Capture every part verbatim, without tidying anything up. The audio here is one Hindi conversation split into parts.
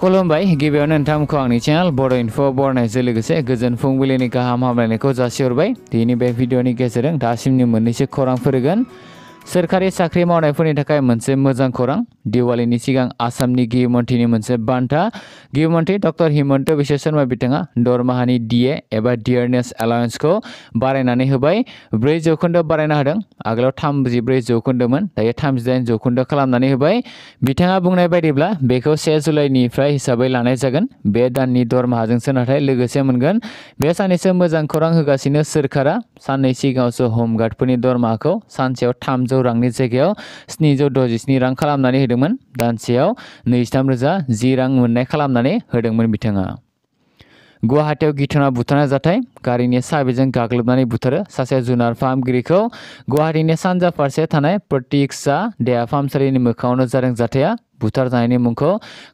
खुलुमबाय गिबियावनो नोंथांमोनखौ आंनि चैनल बोडो इनफो बरनायजों लोगोसे गोजोन फुंबिलिनि गाहाम हामलायनायखौ जासिहरबाय। दिनै बे भिडिअनि गेजेरजों दासिमनि मोननैसो खौरांफोर होगोन। सरकारी साख्रि मावनायफोरनि थाखाय मोनसे मोजां खौरां। दिवालिनि सिगां आसामनि गिबि मन्थ्रिनि मोनसे बान्था। गिबि मन्थ्रि डक्टर हिमन्त बिश्व शर्मा बिथाङा दरमाहानि डिए एबा डियरनेस एलाउन्सखौ बारायनानै होबाय। ब्रै जौखोन्दो बारायना होदों। आगोलाव थामजिब्रै जौखोन्दोमोन, दायो थामजिदाइन जौखोन्दो खालामनानै होबाय। बिथाङा बुंनाय बायदिब्ला बेखौ से जुलाइनिफ्राय हिसाबै लानाय जागोन। बे दाननि दरमाहाजोंसो नाथाय लोगोसे मोनगोन। बे सानैसो मोजां खौरां होगासिनो सोरखारा। साननै सिगाङावसो हमगार्डफोरनि दरमाहाखौ सानसेयाव थाम जौ रांनि जायगायाव स्निजौ द'जिस्नि रां खालामनानै होदोंमोन। दानसेयाव नैजिथाम रोजा जि रां मोननाय खालामनानै होदोंमोन बिथाङा। गुवाहाटीयाव गिथावना बुथारनाय जाथाय। गारिनि साबिजों गाग्लोबनानै बुथारो सासे जुनार फाहामगिरिखौ। गुवाहाटीनि सानजा फारसे थानाय प्रतीक्षा देहा फाहामसालिनि मोखाङावनो जादों जाथाया। बुथारजानायनि मुंखौ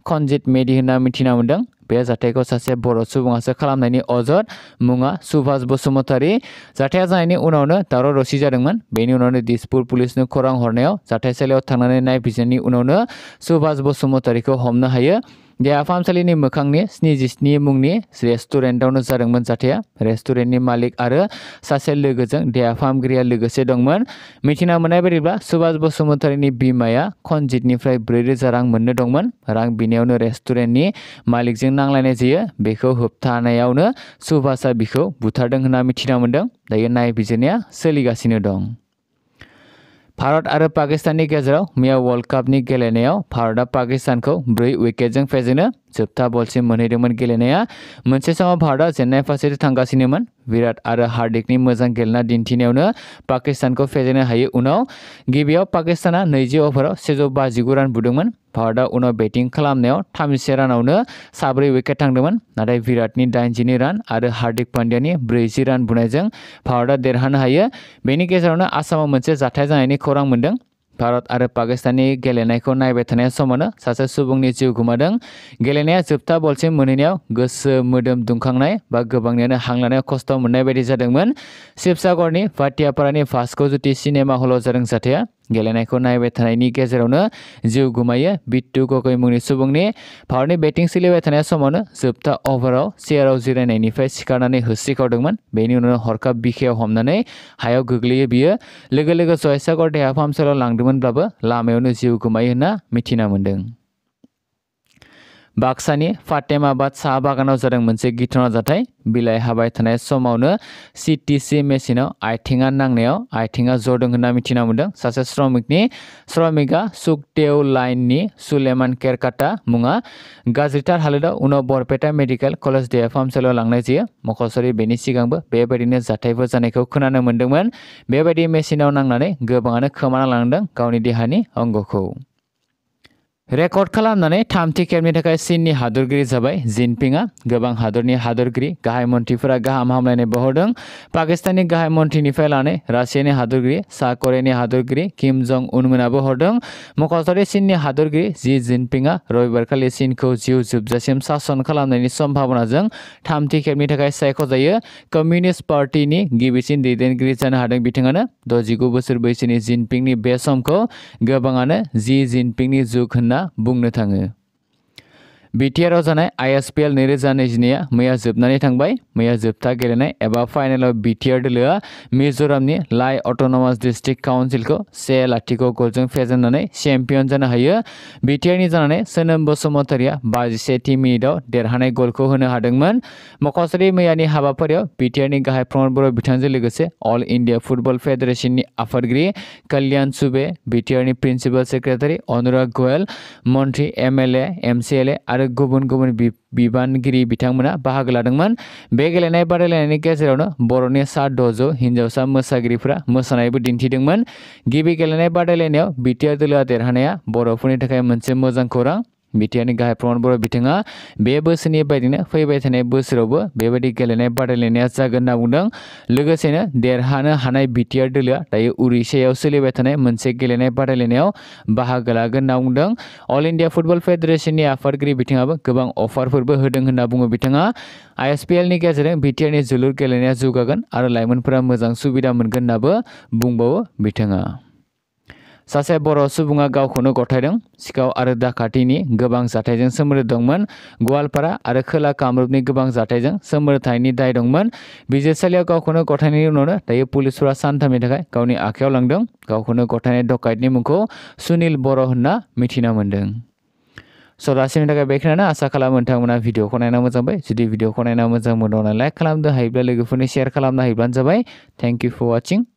खनजित मेडि होनना मिथिना मोनदों। बे जाथायखौ सासे बर' सुबुङासो खालामनायनि अजद। मुङा सुभाष बसुमतारी। जाथाया जानायनि उनावनो दावराव दावसि जादोंमोन। बेनि उनावनो दिसपुर पुलिसनो खौरां हरनायाव जाथायसालियाव थांनानै नायबिजिरनायनि उनावनो सुभाष बसुमतारीखौ हमनो हायो। देहा फाहामसालिनि मोखांनि स्निजिस्नि मुंनि रेस्टुरेन्टावनो जादोंमोन जाथाया। रेस्टुरेन्टनि मालिक आरो सासे लोगोजों देहा फाहामगिरिया लोगोसे दंमोन। मिथिना मोननाय बायदिब्ला सुभाष बसुमतारीनि बिमाया खनजितनिफ्राय ब्रै रोजा रां मोननो दंमोन। रां बिनायावनो रेस्टुरेन्टनि मालिकजों नांलायनाय जायो। बेखौ होबथानायावनो सुभाषआ बिखौ बुथारदों होनना मिथिना मोन्दों। दायो नायबिजिरनाया सोलिगासिनो दं। भारत आरो पाकिस्ताननि गेजेराव मिया वर्ल्ड कपनि गेलेनायाव भारतआ पाकिस्तानखौ ब्रै विकेटजों फेजेनो। जोबथा बलसिम मोनहैदोंमोन गेलेनाया। मोनसे समाव भारतआ जेननाय फारसे थांगासिनोमोन। विराट आरो हार्दिकनि मोजां गेलेना दिन्थिनायावनो पाकिस्तानखौ फेजेननो हायो। उनाव गिबियाव पाकिस्ताना नैजि अभाराव सेजौ बाजिगु रान बुदोंमोन। भारतआ उनाव बेटिं खालामनायाव थामजिसे रानावनो साब्रै विकेट थांदोंमोन। नाथाय विराटनि दाइनजिनै रान आरो हार्दिक पान्ड्यानि ब्रैजि रान बुनायजों भारतआ देरहानो हायो। बेनि गेजेरावनो आसामाव मोनसे जाथाय जानायनि खौरां मोनदों। भारत आरो पाकिस्ताननि गेलेनायखौ नायबाय थानाय समावनो सासे सुबुंनि जिउ गोमादों। गेलेनाया जोबथा बलसिम मोनहैनायाव गोसो मोदोम दुंखांनाय बा गोबांनियानो हां लानायाव खस्थ' मोननाय बायदि जादोंमोन। शिबसागरनि भाटियापारानि भास्क' जुति सिनेमा हलाव जादों जाथाया। गेलेनायखौ नायबाय थानायनि गेजेरावनो जिउ गोमायो बिट्टु गगৈ मुंनि सुबुंनि। भारतनि बेटिं सोलिबाय थानाय समावनो जोबथा अभाराव चेयाराव जिरायनायनिफ्राय सिखारनानै होस्रिखावदोंमोन। बेनि उनाव हरखाब बिखायाव हमनानै हायाव गोग्लैयो। बियो लोगो लोगो जयसागर देहा फाहामसालियाव लांदोंमोनब्लाबो लामायावनो जिउ गोमायो होनना मिथिना मोन्दों। बाक्सानि फातेमाबाद साहा बागानाव जादों मोनसे गिथावना जाथाय। बिलाइ हाबाय थानाय समावनो सिटिसि मेसिनाव आथिङा नांनायाव आथिङा जदों होनना मिथिना मोन्दों सासे श्रमिकनि। श्रमिकआ सुकदेव लाइननि सुलेमान केरकाटा। मुङा गाज्रिथार हालोदाव उनाव बरपेटा मेडिकेल कलेज देहा फाहामसालियाव लांनाय जायो। मख'सरि बेनि सिगांबो बेबायदिनो जाथायफोर जानायखौ खोनानो मोन्दोंमोन। बेबायदि मेसिनाव नांनानै गोबाङानो खोमाना लांदों गावनि देहानि अंगखौ। रेकर्ड खालामनानै थामथि खेबनि थाखाय चीननि हादरगिरि जाबाय जिनपिंआ। गोबां हादरनि हादरगिरि गाहाय मन्थ्रिफोरा गाहाम हामलायनाय बावहरदों। पाकिस्ताननि गाहाय मन्थ्रिनिफ्राय लानानै रासियानि हादरगिरि, सा करियानि हादरगिरि किम जं उनमोनाबो हरदों। मख'जाथाव चीननि हादरगिरि जि जिनपिंआ रबिबारखालि चीनखौ जिउ जोबजासिम सासन खालामनायनि सम्भावनाजों थामथि खेबनि थाखाय सायख'जायो। कम्युनिस्ट पार्टीनि गिबिसिन दैदेनगिरि जानो हादों बिथाङानो। द'जिगु बोसोर बैसोनि जिनपिंनि बे समखौ गोबाङानो जि जिनपिंनि जुग होनना बुंनो थाङो। बि टि आरआव जानाय आइ एस पि एल नैरोजा नैजिनैआ मैया जोबनानै थांबाय। मैया जोबथा गेलेनाय एबा फाइनालाव बि टि आर दोलोआ मिज'रामनि लाई अट'नमास डिस्ट्रिक्ट काउन्सिलखौ से लाथिख' गलजों फेजेननानै चेम्पियन जानो हायो। बि टि आरनि जानानै सोनोम बसुमतारीआ बाजिसेथि मिनिटआव देरहानाय गलखौ होनो हादोंमोन। मख'सरि मैयानि हाबाफारियाव बि टि आरनि गाहाय प्रमद बर' बिथांजों लोगोसे अल इन्डिया फुटबल फेडारेशननि आफादगिरि कल्याण सुबे, बि टि आरनि प्रिन्सिपाल सेक्रेटारि अनुराग गयेल, मन्थ्रि, M L A, M C L A आरो गुबुन गुबुन बिबानगिरि बिथांमोना बाहागो लादोंमोन। बे गेलेनाय बादायलायनायनि गेजेरावनो बर'नि सा द'जौ हिन्जावसा मोसागिरिफोरा मोसानायबो दिन्थिदोंमोन। गिबि गेलेनाय बादायलायनायाव बि टि आर दोलोआ देरहानाया बर'फोरनि थाखाय मोनसे मोजां खौरां। बि टि आरनि गाहाय प्रमद बर' बिथाङा बे बोसोरनि बायदिनो फैबाय थानाय बोसोरावबो बेबायदि गेलेनाय बादायलायनाया जागोन होनना बुंदों। लोगोसेनो देरहानो हानाय बि टि आर दोलोआ दायो उरिष्यायाव सोलिबाय थानाय मोनसे गेलेनाय बादायलायनायाव बाहागो लागोन होनना बुंदों। अल इन्डिया फुटबल फेडारेशननि आफादगिरि बिथाङाबो गोबां अफारफोरबो होदों होनना बुङो बिथाङा। आइ एस पि एलनि गेजेरजों बि टि आरनि जोलुर गेलेनाया जौगागोन आरो लाइमोनफोरा मोजां सुबिदा मोनगोन होननाबो बुंबावो बिथाङा। सासे बर' सुबुङा गावखौनो गथायदों सिखाव आरो दाखाथिनि गोबां जाथायजों सोमोन्दो दंमोन गवालपारा आरो खोला कामरूपनि गोबां जाथायजों सोमोन्दोथायनि दाय दंमोन बिजिरसालियाव गावखौनो गथायनायनि उनाव दायो पुलिसफोरा सानथामनि थाखाय गावनि आखायाव लांदों गावखौनो गथायनाय डकाइटनि मुंखौ सुनिल बर' होनना मिथिना मोनदों So दासिम थाखाय बेखिनियानो आसा खालामो नोंथांमोना भिडिअखौ नायना मोजां मोनबाय जुदि भिडिअखौ नायना मोजां मोनोब्ला लाइक खालामदो हायोब्ला लोगोफोरनो शेयार खालामना होब्लानो जाबाय थैंक यू फॉर वाचिंग